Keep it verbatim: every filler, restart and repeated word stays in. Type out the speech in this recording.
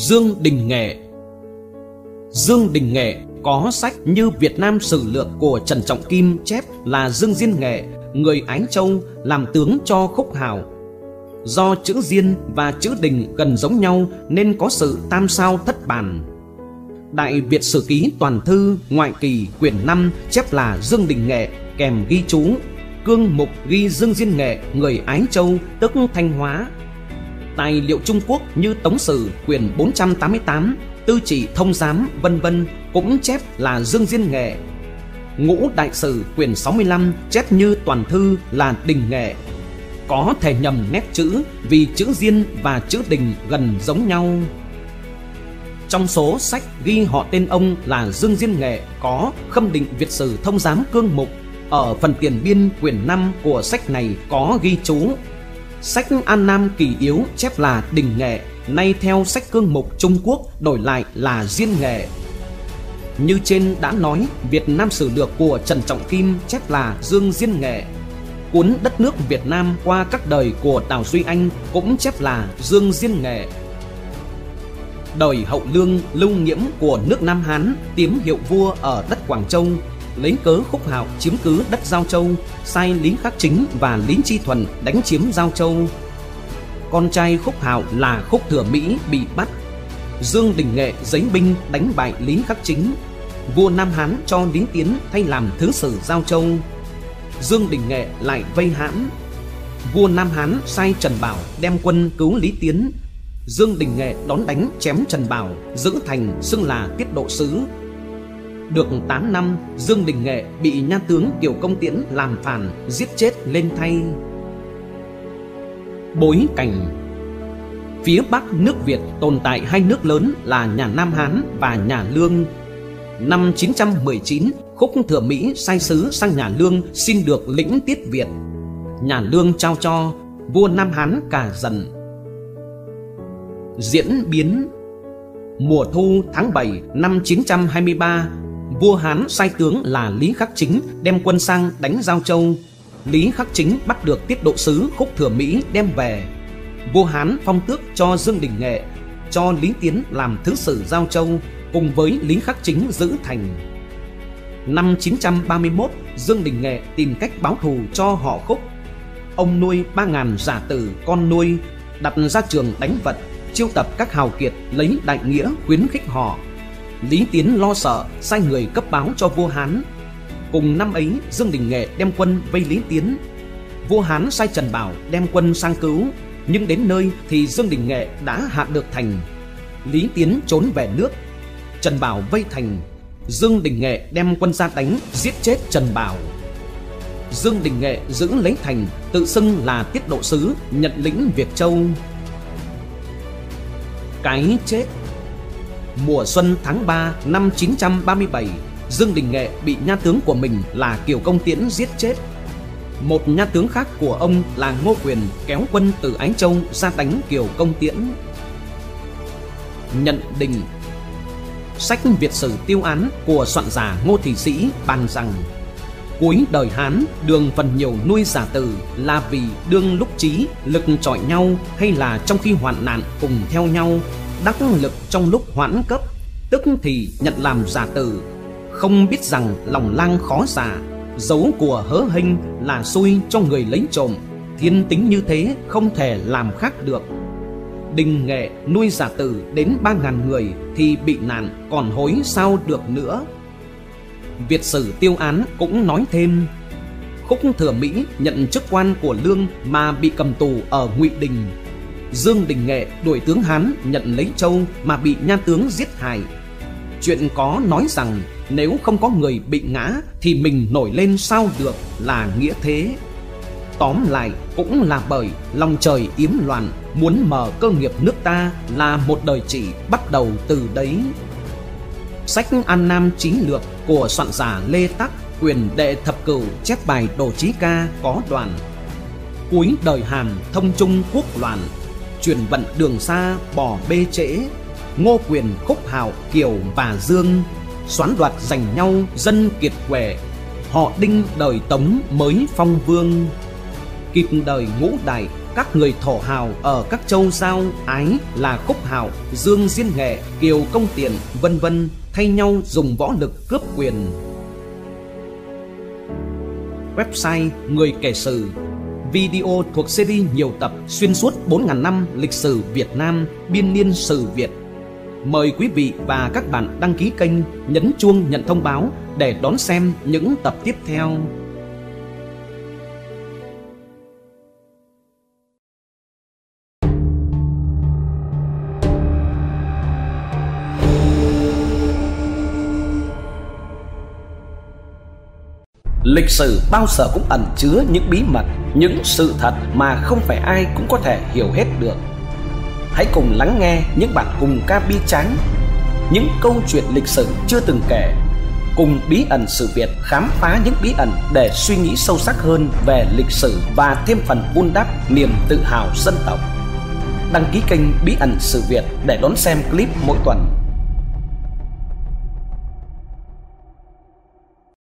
Dương Đình Nghệ. Dương Đình Nghệ có sách như Việt Nam Sử Lược của Trần Trọng Kim chép là Dương Diên Nghệ, người Ái Châu, làm tướng cho Khúc Hạo. Do chữ Diên và chữ Đình gần giống nhau nên có sự tam sao thất bản. Đại Việt Sử Ký Toàn Thư ngoại kỳ quyển năm chép là Dương Đình Nghệ, kèm ghi chú Cương Mục ghi Dương Diên Nghệ, người Ái Châu, tức Thanh Hóa. Tài liệu Trung Quốc như Tống Sử quyển bốn trăm tám mươi tám, Tư Trị Thông Giám, vân vân cũng chép là Dương Diên Nghệ. Ngũ Đại Sử quyển sáu mươi lăm chép như Toàn Thư là Đình Nghệ. Có thể nhầm nét chữ vì chữ Diên và chữ Đình gần giống nhau. Trong số sách ghi họ tên ông là Dương Diên Nghệ có Khâm Định Việt Sử Thông Giám Cương Mục. Ở phần tiền biên quyển năm của sách này có ghi chú sách An Nam Kỳ Yếu chép là Đình Nghệ, nay theo sách Cương Mục Trung Quốc đổi lại là Diên Nghệ. Như trên đã nói, Việt Nam Sử Lược của Trần Trọng Kim chép là Dương Diên Nghệ. Cuốn Đất nước Việt Nam qua các đời của Đào Duy Anh cũng chép là Dương Diên Nghệ. Đời Hậu Lương, Lưu Nghiễm của nước Nam Hán tiếm hiệu vua ở đất Quảng Châu, lấy cớ Khúc Hạo chiếm cứ đất Giao Châu, sai Lý Khắc Chính và Lý Chi Thuần đánh chiếm Giao Châu. Con trai Khúc Hạo là Khúc Thừa Mỹ bị bắt. Dương Đình Nghệ giấy binh đánh bại Lý Khắc Chính. Vua Nam Hán cho Lý Tiến thay làm thứ sử Giao Châu. Dương Đình Nghệ lại vây hãm. Vua Nam Hán sai Trần Bảo đem quân cứu Lý Tiến. Dương Đình Nghệ đón đánh chém Trần Bảo, giữ thành, xưng là Tiết độ sứ. Được tám năm, Dương Đình Nghệ bị nha tướng Kiều Công Tiễn làm phản, giết chết lên thay. Bối cảnh. Phía Bắc nước Việt tồn tại hai nước lớn là nhà Nam Hán và nhà Lương. Năm chín trăm mười chín, Khúc Thừa Mỹ sai sứ sang nhà Lương xin được lĩnh Tiết Việt. Nhà Lương trao cho, vua Nam Hán cả giận. Diễn biến. Mùa thu tháng bảy năm chín trăm hai mươi ba, vua Hán sai tướng là Lý Khắc Chính đem quân sang đánh Giao Châu. Lý Khắc Chính bắt được tiết độ sứ Khúc Thừa Mỹ đem về. Vua Hán phong tước cho Dương Đình Nghệ, cho Lý Tiến làm thứ sử Giao Châu, cùng với Lý Khắc Chính giữ thành. Năm chín trăm ba mươi mốt, Dương Đình Nghệ tìm cách báo thù cho họ Khúc. Ông nuôi ba nghìn giả tử con nuôi, đặt ra trường đánh vật, chiêu tập các hào kiệt lấy đại nghĩa khuyến khích họ. Lý Tiến lo sợ, sai người cấp báo cho vua Hán. Cùng năm ấy, Dương Đình Nghệ đem quân vây Lý Tiến. Vua Hán sai Trần Bảo đem quân sang cứu, nhưng đến nơi thì Dương Đình Nghệ đã hạ được thành. Lý Tiến trốn về nước. Trần Bảo vây thành. Dương Đình Nghệ đem quân ra đánh, giết chết Trần Bảo. Dương Đình Nghệ giữ lấy thành, tự xưng là tiết độ sứ, nhận lĩnh Việt Châu. Cái chết. Mùa xuân tháng ba năm chín trăm ba mươi bảy, Dương Đình Nghệ bị nha tướng của mình là Kiều Công Tiễn giết chết. Một nha tướng khác của ông là Ngô Quyền kéo quân từ Ái Châu ra đánh Kiều Công Tiễn. Nhận định. Sách Việt Sử Tiêu Án của soạn giả Ngô Thì Sĩ bàn rằng cuối đời Hán Đường phần nhiều nuôi giả tử là vì đương lúc trí lực chọi nhau hay là trong khi hoạn nạn cùng theo nhau, đắc lực trong lúc hoãn cấp, tức thì nhận làm giả tử, không biết rằng lòng lang khó xả, dấu của hớ hênh là xui cho người lấy trộm, thiên tính như thế không thể làm khác được. Đình Nghệ nuôi giả tử đến ba ngàn người thì bị nạn, còn hối sao được nữa. Việt Sử Tiêu Án cũng nói thêm Khúc Thừa Mỹ nhận chức quan của Lương mà bị cầm tù ở Ngụy Đình. Dương Đình Nghệ đuổi tướng Hán nhận lấy Châu mà bị nha tướng giết hại. Chuyện có nói rằng nếu không có người bị ngã thì mình nổi lên sao được là nghĩa thế. Tóm lại cũng là bởi lòng trời yếm loạn, muốn mở cơ nghiệp nước ta là một đời chỉ bắt đầu từ đấy. Sách An Nam Chí Lược của soạn giả Lê Tắc quyền đệ thập cửu chép bài Đồ Chí Ca có đoạn cuối đời Hàn thông trung quốc loạn, chuyển vận đường xa bỏ bê trễ, Ngô Quyền Khúc Hạo Kiều và Dương xoán đoạt giành nhau, dân kiệt quệ, họ Đinh đời Tống mới phong vương. Kịp đời Ngũ Đại các người thổ hào ở các châu Giao, Ái là Khúc Hạo, Dương Diên Nghệ, Kiều Công Tiễn, vân vân thay nhau dùng võ lực cướp quyền. Website Người Kể Sử. Video thuộc series nhiều tập xuyên suốt bốn nghìn năm lịch sử Việt Nam, biên niên sử Việt. Mời quý vị và các bạn đăng ký kênh, nhấn chuông nhận thông báo để đón xem những tập tiếp theo. Lịch sử bao giờ cũng ẩn chứa những bí mật, những sự thật mà không phải ai cũng có thể hiểu hết được. Hãy cùng lắng nghe những bản hùng ca bi tráng, những câu chuyện lịch sử chưa từng kể. Cùng Bí Ẩn Sử Việt khám phá những bí ẩn để suy nghĩ sâu sắc hơn về lịch sử và thêm phần vun đắp niềm tự hào dân tộc. Đăng ký kênh Bí Ẩn Sử Việt để đón xem clip mỗi tuần.